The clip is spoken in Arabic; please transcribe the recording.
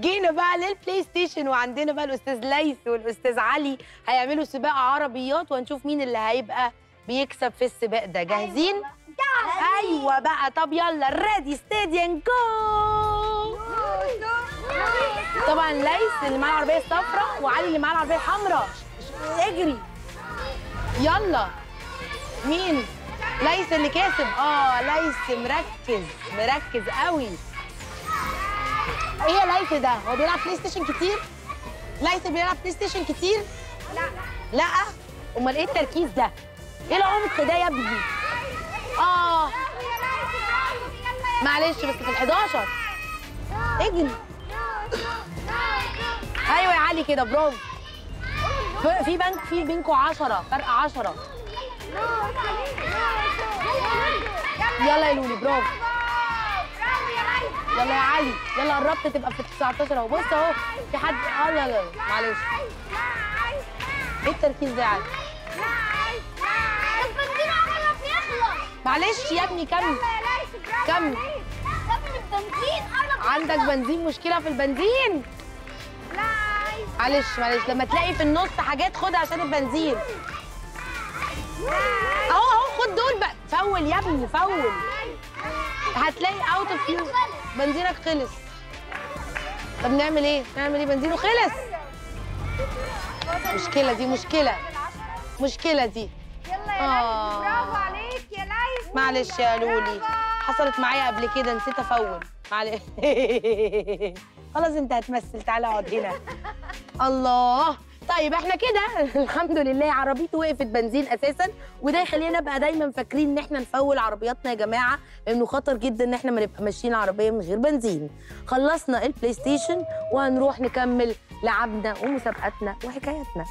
جينا بقى للبلاي ستيشن، وعندنا بقى الاستاذ ليث والاستاذ علي هيعملوا سباق عربيات، وهنشوف مين اللي هيبقى بيكسب في السباق ده. جاهزين؟ ايوه بقى. طب يلا، ريدي ستاديان جو. طبعا ليث اللي معاه العربيه الصفراء وعلي اللي معاه العربيه الحمراء. اجري يلا. مين؟ ليث اللي كاسب. ليث مركز قوي. ايه يا ليث ده؟ هو بيلعب بلاي ستيشن كتير؟ ليث بيلعب بلاي ستيشن كتير؟ لا. امال ايه التركيز ده؟ ايه العمق ده يا ابني؟ معلش بس في ال11. اجري. ايوه يا علي كده، برافو. في بينكم 10، فرق 10. يلا يا لولي، برافو. يلا يا علي، يلا قربت تبقى في 19 اهو. بص اهو في حد. لا لا معلش، ايه التركيز ده يا علي؟ معلش يا ابني كمل. عندك بنزين، مشكله في البنزين. معلش لما تلاقي في النص حاجات خدها عشان البنزين. اهو خد دول بقى. فول يا ابني، فول. هتلاقي اوت اوف فيو. بنزينك خلص. طب نعمل ايه؟ بنزينه خلص. مشكله دي. يلا يا ليث، برافو عليك يا ليث. معلش يا لولي، حصلت معايا قبل كده، نسيت افول. معلش. خلاص انت هتمثل، تعالى اقعد هنا. الله. طيب احنا كده الحمد لله عربيته وقفت بنزين اساسا، وده يخلينا نبقى دايما فاكرين ان احنا نفول عربياتنا يا جماعه، لانه خطر جدا ان احنا ما نبقى ماشيين العربيه من غير بنزين. خلصنا البلاي ستيشن وهنروح نكمل لعبنا ومسابقاتنا وحكاياتنا.